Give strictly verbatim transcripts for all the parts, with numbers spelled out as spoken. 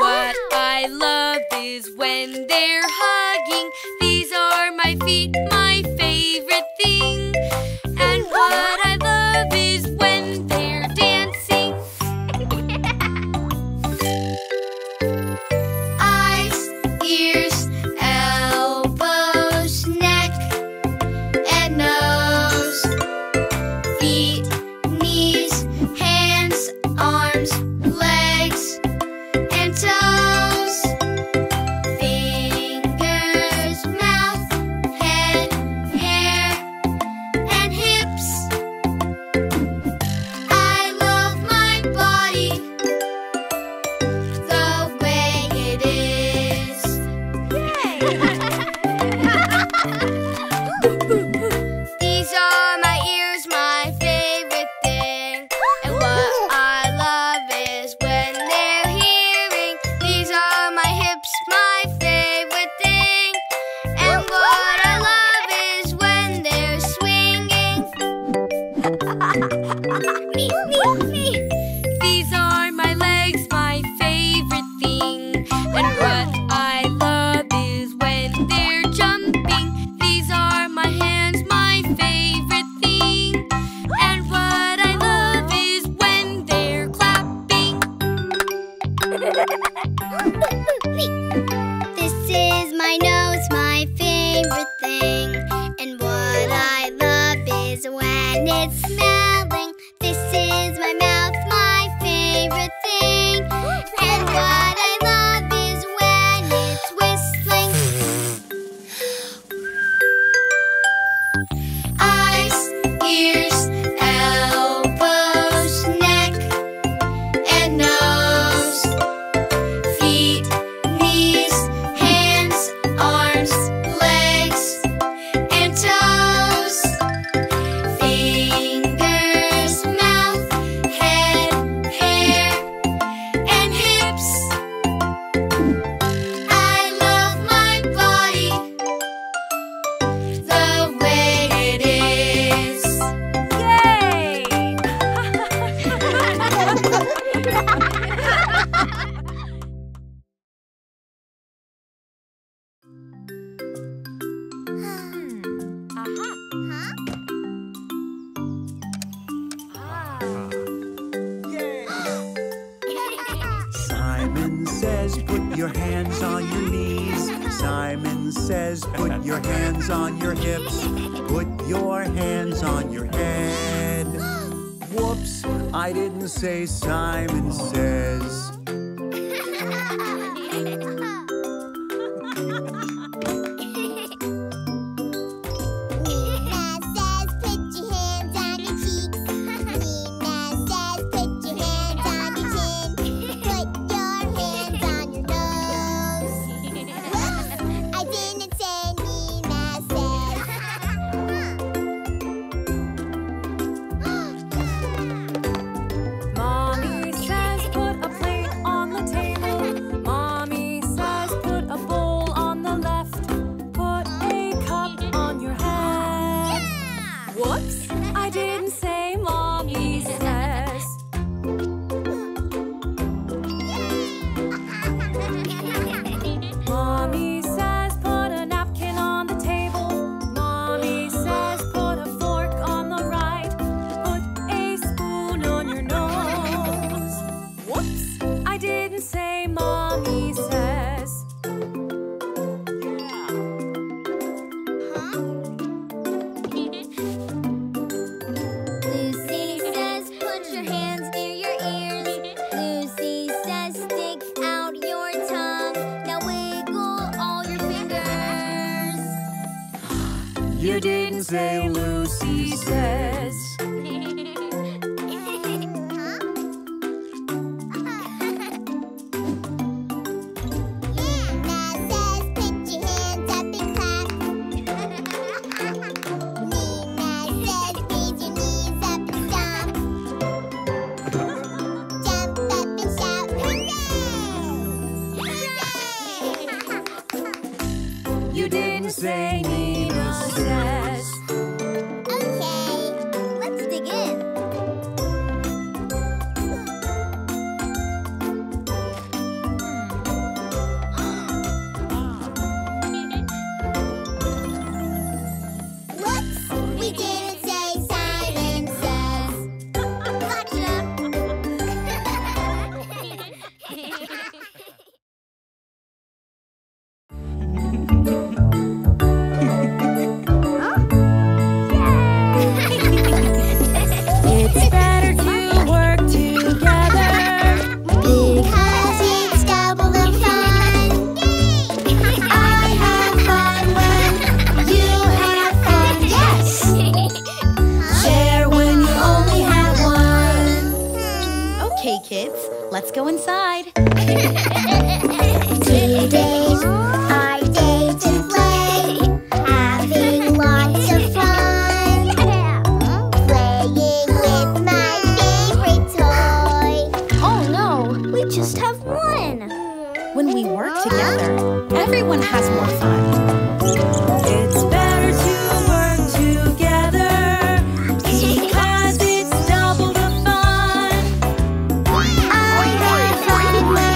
What I love is when they're hugging. These are my feet. It's smelling. This is my mouth, my favorite thing. And what I love is when it's whistling. Eyes, ears, elbows, neck, and nose. Feet, knees, hands, arms, legs, and toes. Fingers, mouth, head, hair, and hips. I love my body the way it is. Yay! Simon says, put your hands on your knees. Simon says, put your hands on your hips. Put your hands on your head. Whoops, I didn't say Simon says. You didn't say Lucy says. Let's go inside. Today's our day to play, having lots of fun, playing with my favorite toy. Oh no, we just have one. When we work together, everyone has more fun. It's better to work together. Because it's double the fun. I had fun with my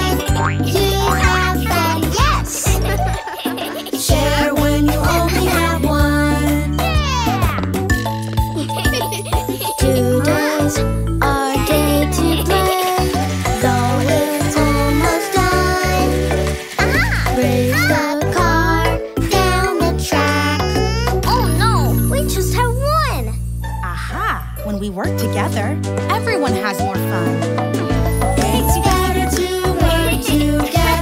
work together, everyone has more fun. It's better to work together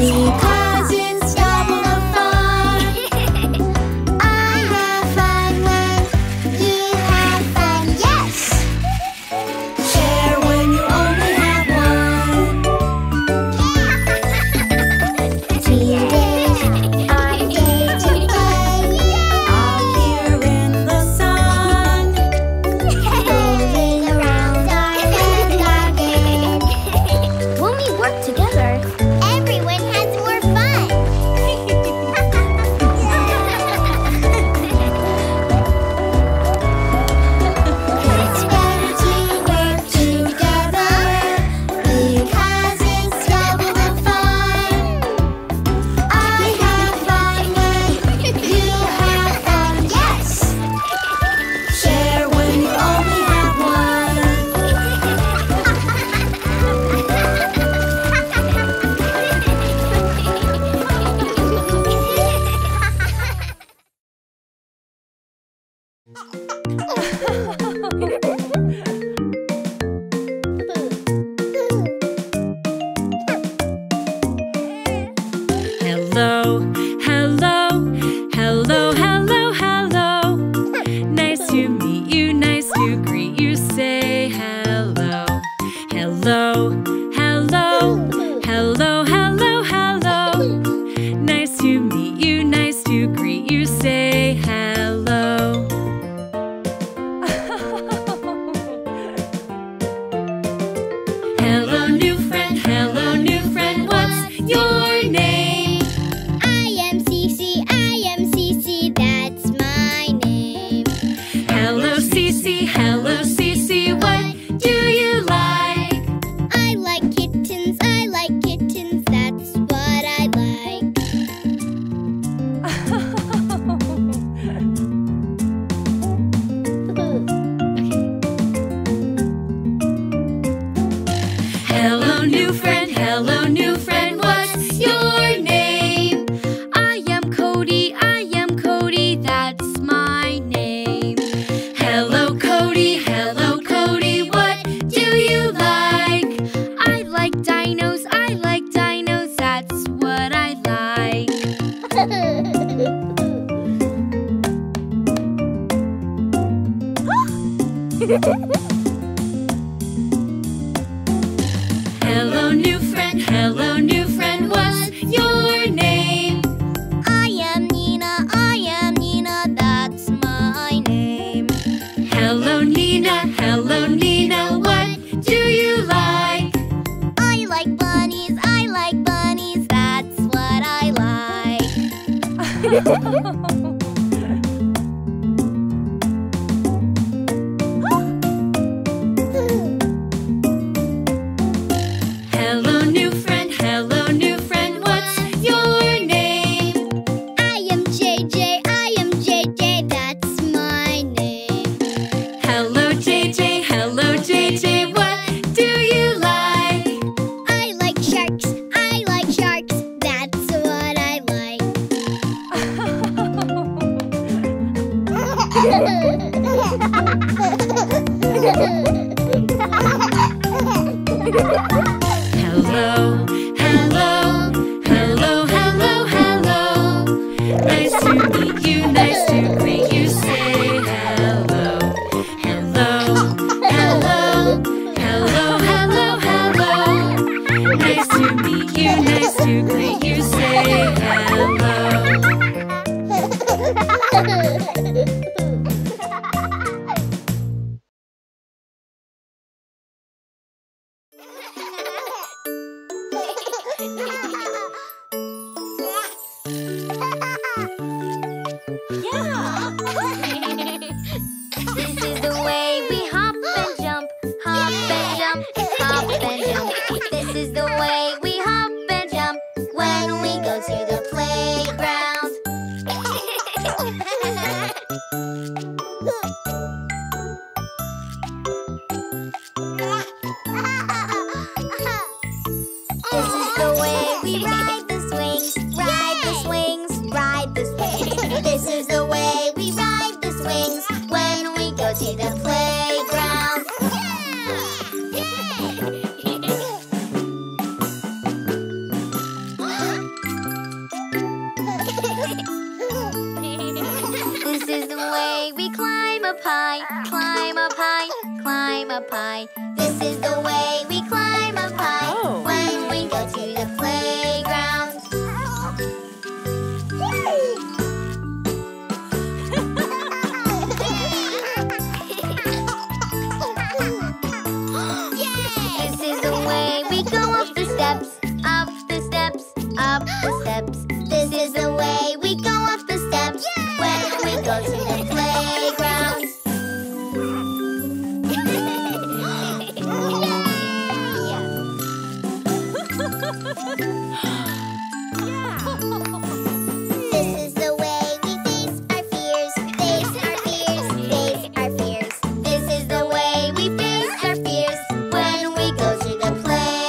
because it's double the fun. I have fun when you have fun, yes! Share when you only have one. Team day, our day today, all here in the sun, rolling around our land garden. When we work together, everyone has more It's better to work together because it's double the fun. I have fun when you have fun, yes! Share when you only have one. Hello, hello, hello, hello, hello. Nice to meet you, nice to greet you, say hello. Hello, hello, hello, hello, hello. Nice to meet you, nice to greet you, say hello. Hello, new friend, hello, new friend, what's your name? I am Cece, I am Cece, that's my name. Hello, Cece, hello, Cece, what do you like? I like kittens, I like kittens, that's what I like. Hello, new friend, hello, new friend, what's your name? I am Cody, I am Cody, that's my name. Hello, Cody, hello, Cody, what do you like? I like dinos, I like dinos, that's what I like. Hello, new friend, hello, new friend, what's your name? I am Nina, I am Nina, that's my name. Hello, Nina, hello, Nina, what do you like? I like bunnies, I like bunnies, that's what I like. Hello, new friend, hello, new friend, what's your name? I am J J, I am J J, that's my name. Hello, J J, hello, J J, what do you like? I like sharks, I like sharks, that's what I like. Hello, hello, hello, hello, hello. Nice to meet you, nice to greet you, say hello. Hello, hello, hello, hello, hello. Nice to meet you, nice to greet you, say hello. Yeah! This is the way we hop and jump, hop and jump, hop and jump. This is the way we hop and jump when we go to the playground. This is the way we ride the swings, ride the swings, ride the swings. This is the way we ride the swings when we go to the playground. Yeah! Yay! This is the way we climb up high, climb up high, climb up high. This is the way we climb up high when we go to the playground. Up the steps, up the steps. This is the way we go up the steps, yeah! When we go to the playground. Yeah. This is the way we face our fears, face our fears, face our fears. This is the way we face our fears when we go to the playground.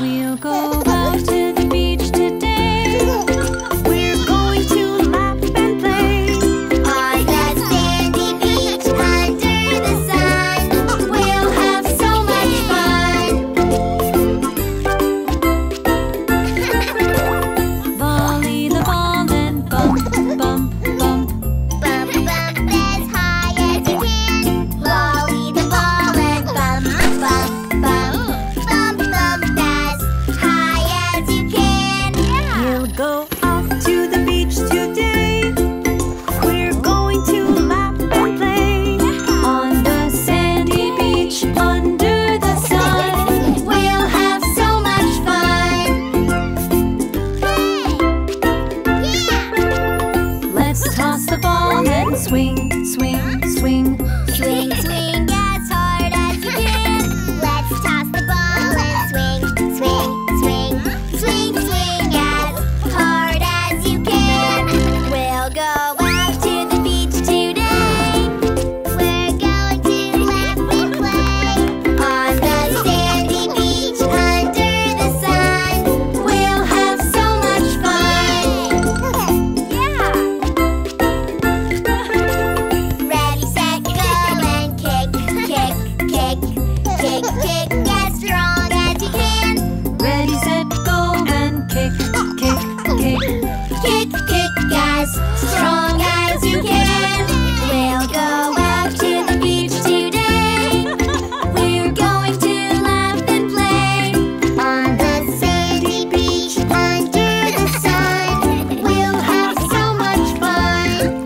We'll go out to the beach today. kick, kick, kick, kick, kick, guys, strong as you can. We'll go out to the beach today. We're going to laugh and play on the sandy beach under the sun. We'll have so much fun.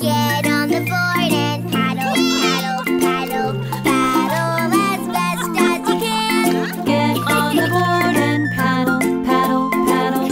Get on the board and paddle, paddle, paddle.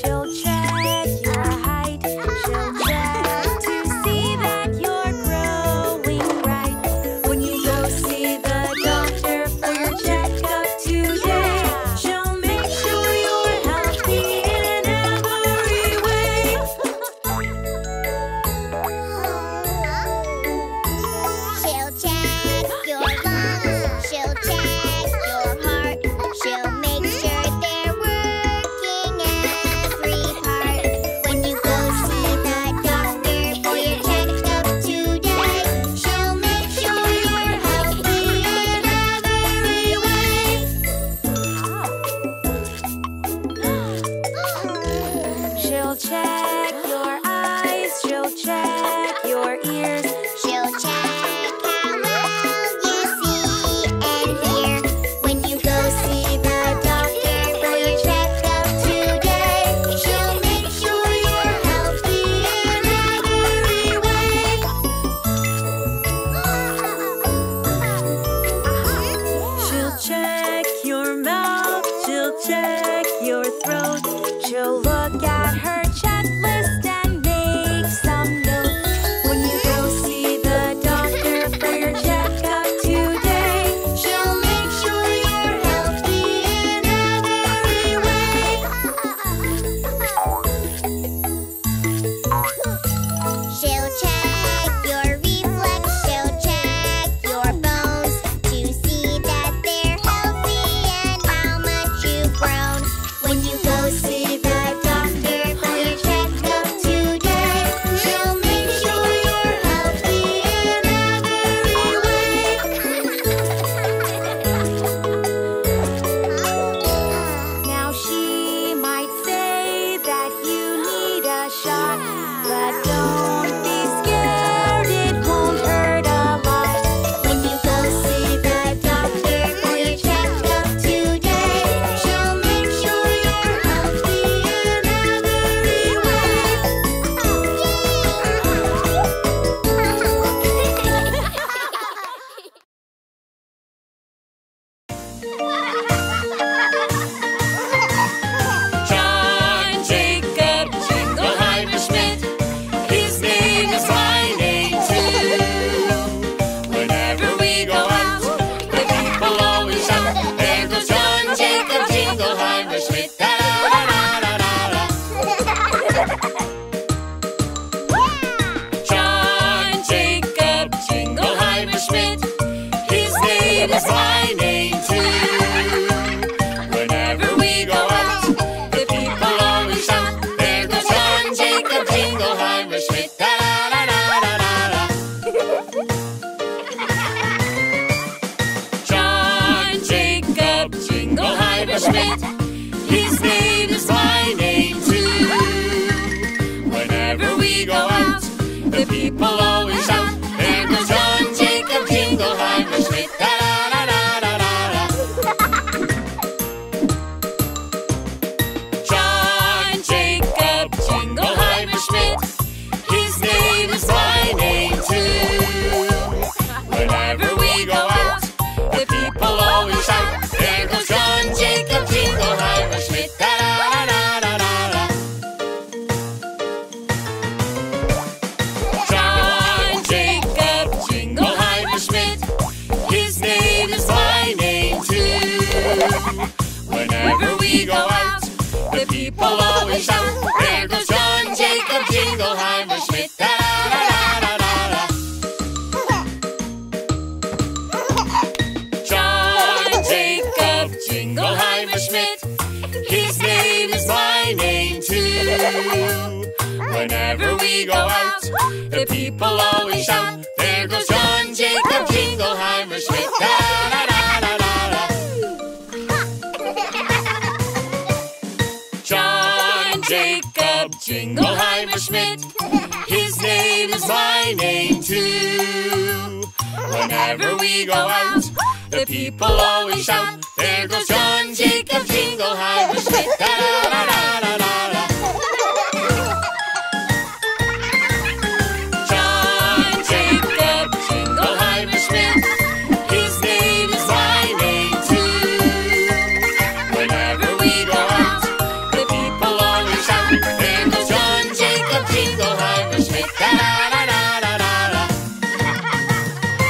She'll check your height, she'll check to see that you're Jingleheimer Schmidt. His name is my name too. Whenever we go out, the people always shout, "There goes John Jacob Jingleheimer Schmidt." Da da da da da da. John Jacob Jingleheimer Schmidt. His name is my name too. Whenever we go out, the people always shout, "There goes John Jacob Jingleheimer Schmidt." Da da da da da da. John Jacob Jingleheimer Schmidt. His name is my name too. Whenever we go out, the people always shout, "There goes John Jacob Jingleheimer Schmidt." Da da da da da da. John Jacob Jingleheimer Schmidt. His name is my name too. Whenever we go out, the people always shout, "There goes John Jacob Jingleheimer Schmidt." Da da da da da da. John Jacob Jingleheimer Schmidt. His name is my name too. Whenever we go out, the people always shout, "There goes John Jacob Jingleheimer Schmidt." Da da da da da da. John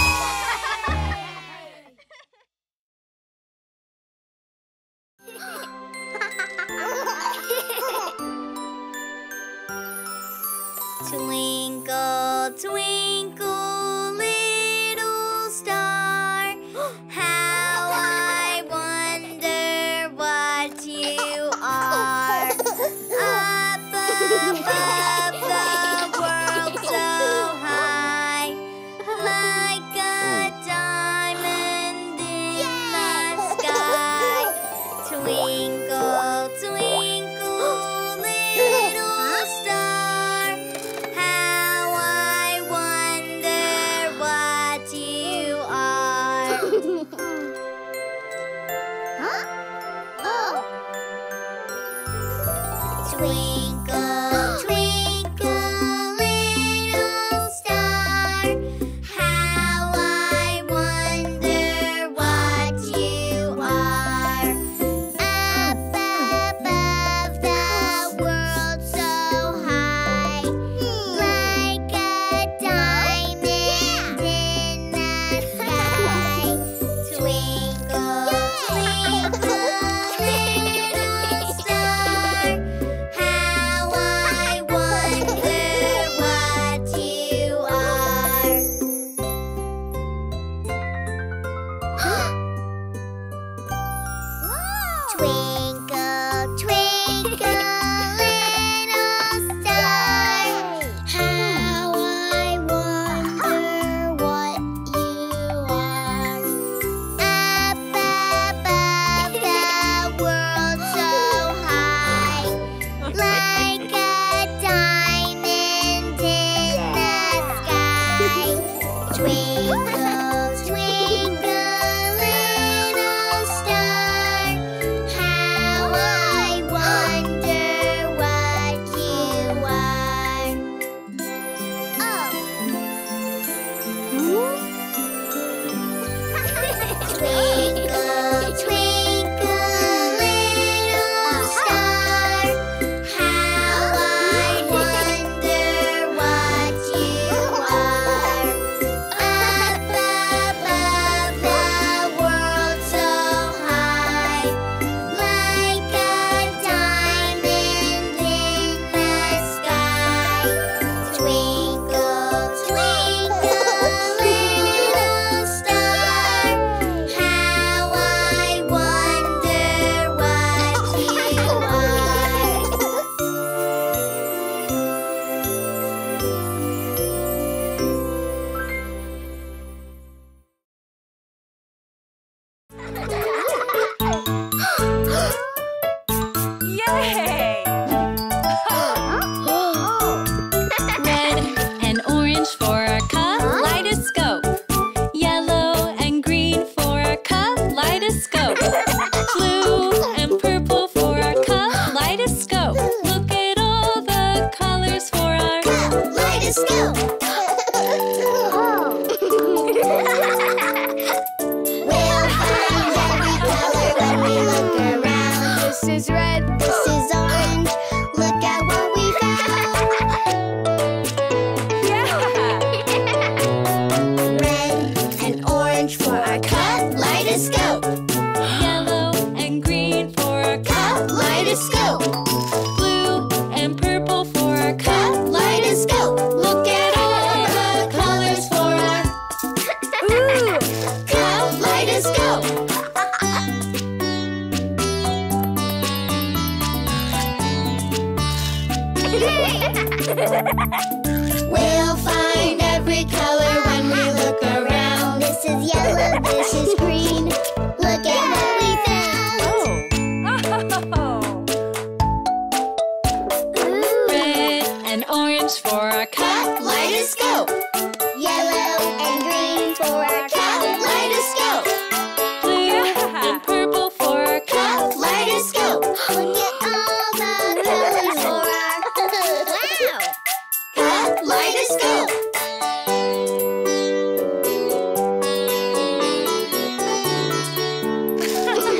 Jacob Jingleheimer Schmidt. His name is my name too. Whenever we go out, the people always shout, "There goes John Jacob Jingleheimer Schmidt." Da da da da da da. Twinkle, twinkle, little star, how I wonder what you are. Up above the world so high, like a diamond in the sky. Twinkle, twinkle, little star, how I wonder what you are. Twinkle, twinkle, little star, how I wonder what you are. Up above the world so high, like a diamond in the sky. Twinkle, twinkle, little star, how I wonder what you are. Twinkle, twinkle, little star, how I wonder what you are. Up above the world so high, like a diamond in the sky. Twinkle, twinkle, little star, how I wonder what you are. Twinkle, twinkle, little star, how I wonder what you are. Up This is green. Look at what we found. Oh. Ooh. Red and orange for our cat kaleidoscope. Yellow and green for our cat kaleidoscope. Blue yeah. and purple for our cat kaleidoscope. Look at all the colors for our wow. cat kaleidoscope.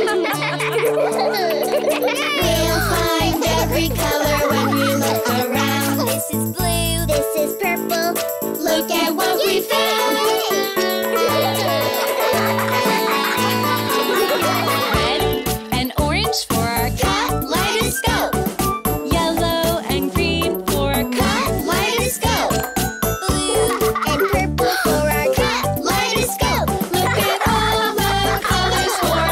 We'll find every color when we look around. This is blue, this is purple. Look at what we found. Red and orange for our cat kaleidoscope. Yellow and green for our cat kaleidoscope. Blue and purple for our cat kaleidoscope. Look at all the colors for our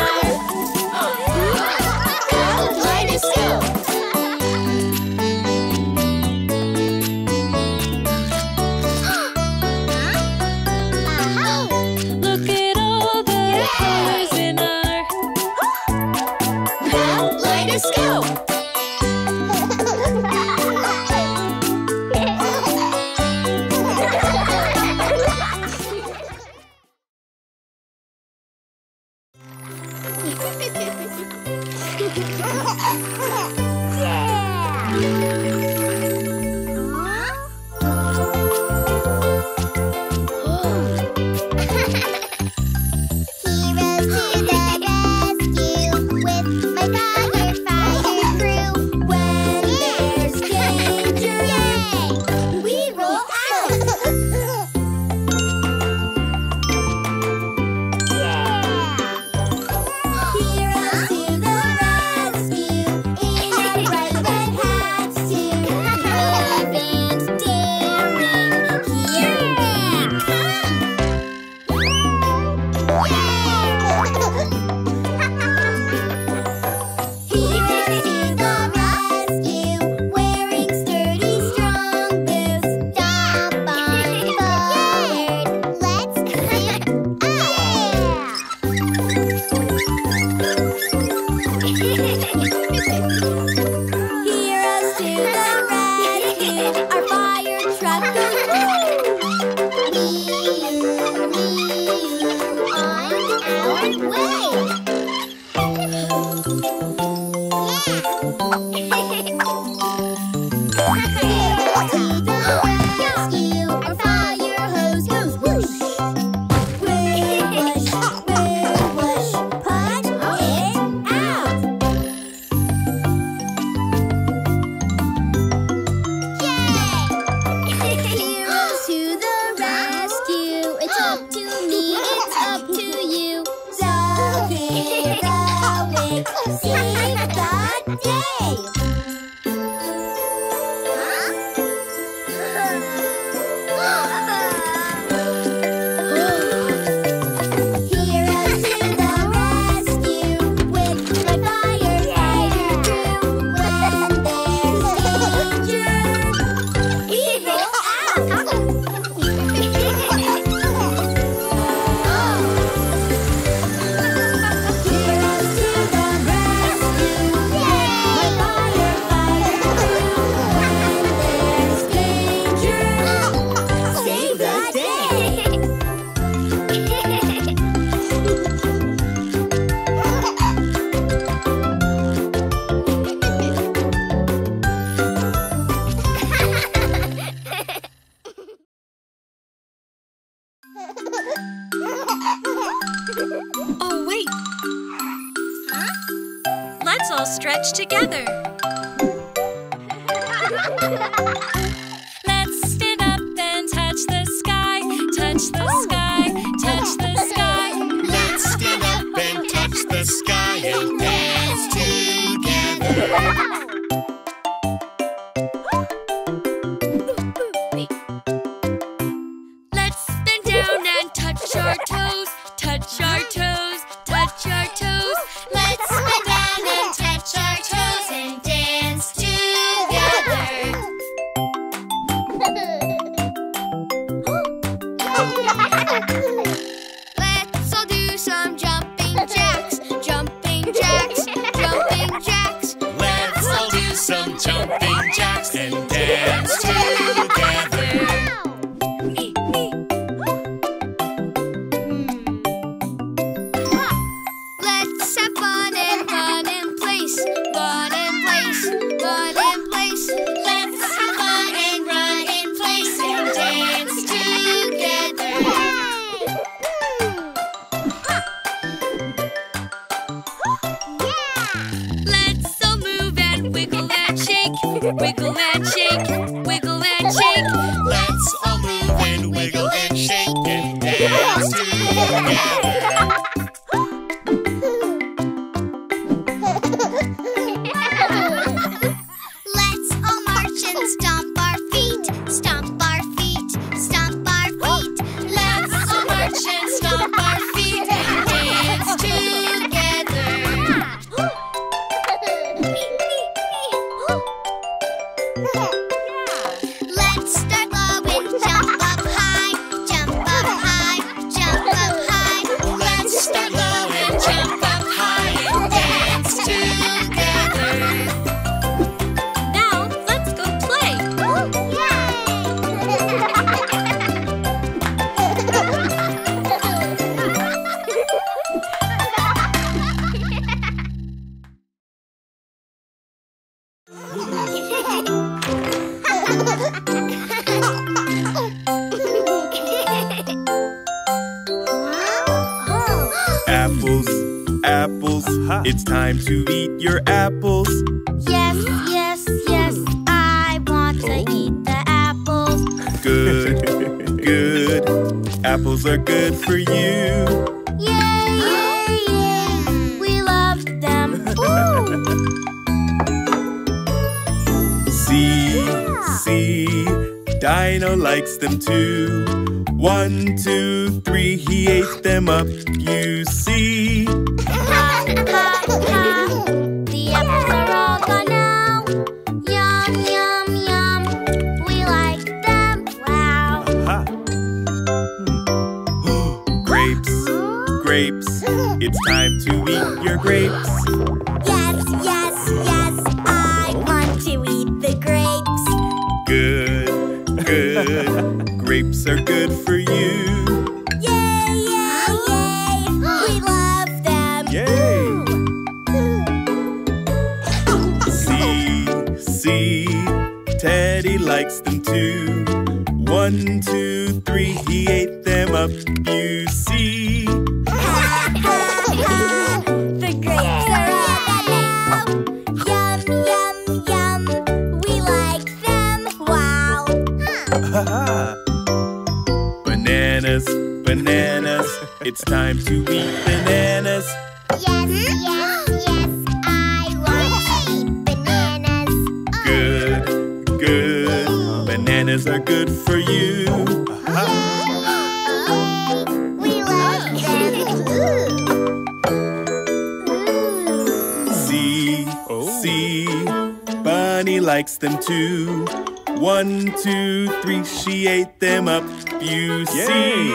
let's all do Wiggle and shake, wiggle and shake. Let's all move and wiggle and shake and dance together. It's time to eat your apples. Yes, yes, yes, I want to eat the apples. Good, good, apples are good for you. Yay, yay, yay. We love them. Ooh. See, see, Dino likes them too. One, two, three, he ate them up, you see. The apples are all gone now. Yum, yum, yum. We like them, wow. Grapes, grapes. It's time to eat your grapes. Yes, yes, yes. I want to eat the grapes. Good, good. Grapes are good for you. Likes them too. One, two, three, he ate them up, you see. The grapes are all gone now. Yum, yum, yum. We like them, wow. Bananas, bananas. It's time to eat bananas. Yes, yes, yes. I want to eat bananas. Good, good. Bananas are good for you. Uh-huh. Yay, yay. We like them. See, oh. see, Bunny likes them too. One, two, three, she ate them up, you see.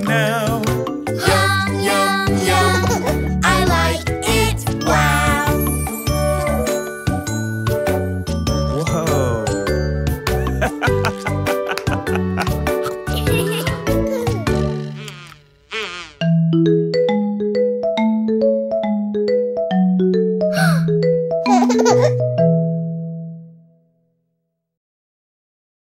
Now, yum, yum,